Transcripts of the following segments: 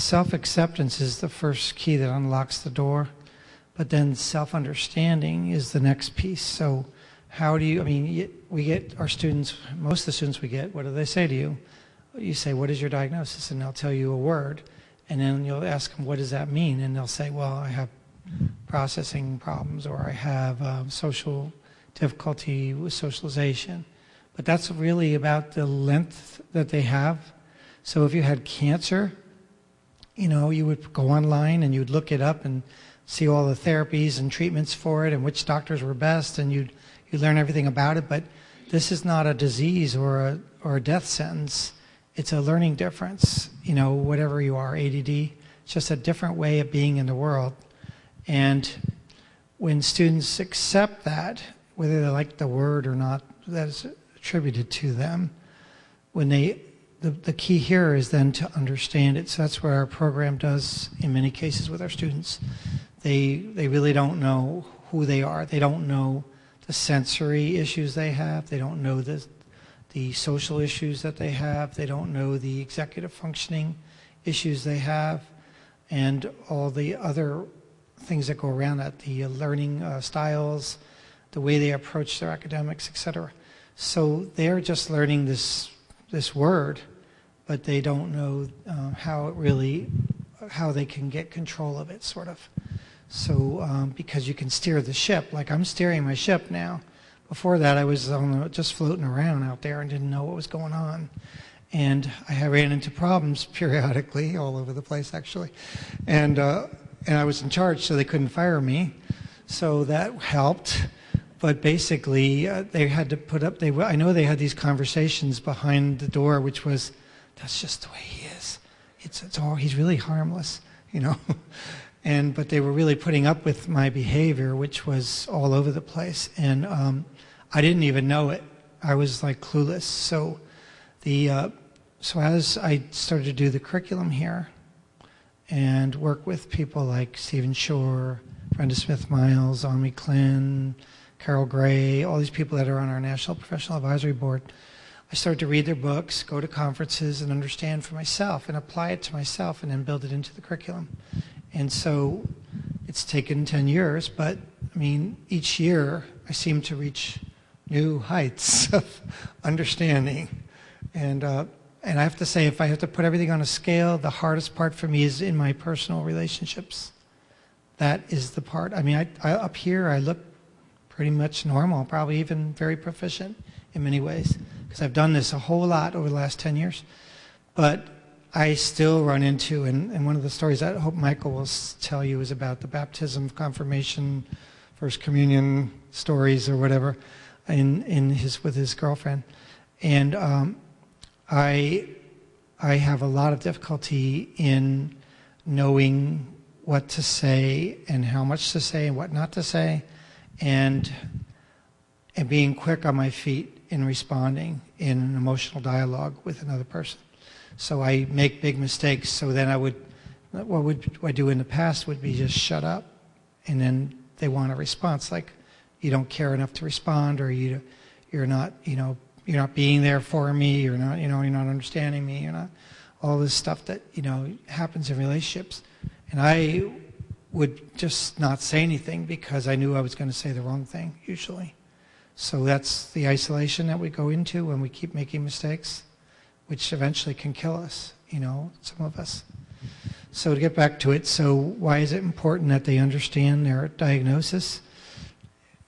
Self-acceptance is the first key that unlocks the door, but then self-understanding is the next piece. So how do you, I mean, we get our students, most of the students we get, what do they say to you? You say, what is your diagnosis? And they'll tell you a word, and then you'll ask them, what does that mean? And they'll say, well, I have processing problems, or I have social difficulty with socialization. But that's really about the length that they have. So if you had cancer, you know, you would go online and you'd look it up and see all the therapies and treatments for it and which doctors were best, and you'd learn everything about it. But this is not a disease or a death sentence. It's a learning difference, you know, whatever you are, ADD. It's just a different way of being in the world. And when students accept that, whether they like the word or not, that is attributed to them, when they, the key here is then to understand it. So that's what our program does in many cases with our students. They really don't know who they are. They don't know the sensory issues they have. They don't know the social issues that they have. They don't know the executive functioning issues they have, and all the other things that go around that, the learning styles, the way they approach their academics, etc. So they're just learning this word, but they don't know how they can get control of it, sort of. So because you can steer the ship, like I'm steering my ship now. Before that, I was just floating around out there and didn't know what was going on. And I ran into problems periodically, all over the place, actually. And I was in charge, so they couldn't fire me, so that helped. But basically, they had to put up, I know they had these conversations behind the door, which was, that's just the way he is. It's all, he's really harmless, you know? But they were really putting up with my behavior, which was all over the place. And I didn't even know it. I was like clueless. So, so as I started to do the curriculum here, and work with people like Stephen Shore, Brenda Smith-Miles, Ami Klin, Carol Gray, all these people that are on our National Professional Advisory Board, I started to read their books, go to conferences, and understand for myself, and apply it to myself, and then build it into the curriculum. And so it's taken 10 years, but I mean, each year I seem to reach new heights of understanding. And I have to say, if I have to put everything on a scale, the hardest part for me is in my personal relationships. That is the part. I mean, up here, I look pretty much normal, probably even very proficient in many ways, because I've done this a whole lot over the last 10 years. But I still run into, and one of the stories I hope Michael will tell you is about the baptism, confirmation, first communion stories or whatever with his girlfriend. And I have a lot of difficulty in knowing what to say and how much to say and what not to say, and being quick on my feet in responding in an emotional dialogue with another person. So I make big mistakes. So then what I do in the past would be just shut up, and then they want a response like, you don't care enough to respond, or you're not, you know, you're not being there for me, you're not, you know, you're not understanding me, you're not, all this stuff that, you know, happens in relationships. And I would just not say anything because I knew I was going to say the wrong thing, usually. So that's the isolation that we go into when we keep making mistakes, which eventually can kill us, you know, some of us. So to get back to it, so why is it important that they understand their diagnosis?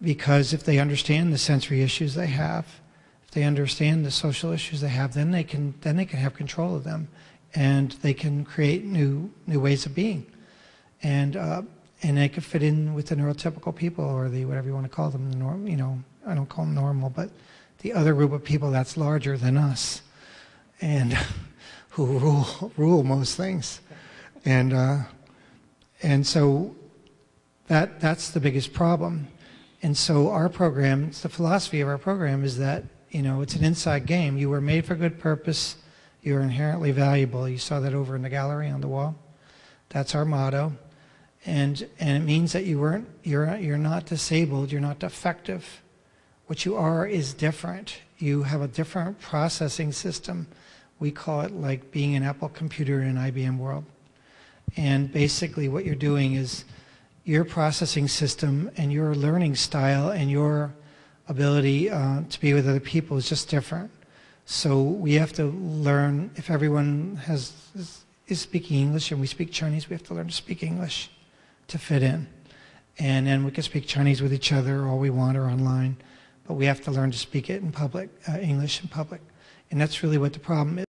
Because if they understand the sensory issues they have, they understand the social issues they have, then they can have control of them, and they can create new ways of being, and they can fit in with the neurotypical people, or the whatever you want to call them, the norm, you know, I don't call them normal, but the other group of people that's larger than us, and who rule most things, and so that's the biggest problem. And so our program, the philosophy of our program is that, you know, it's an inside game. You were made for good purpose. You're inherently valuable. You saw that over in the gallery on the wall. That's our motto. And it means that you're not disabled. You're not defective. What you are is different. You have a different processing system. We call it like being an Apple computer in an IBM world. And basically what you're doing is your processing system and your learning style and your ability to be with other people is just different. So we have to learn, if everyone is speaking English and we speak Chinese, we have to learn to speak English to fit in. And then we can speak Chinese with each other all we want or online, but we have to learn to speak it in public, English in public. And that's really what the problem is.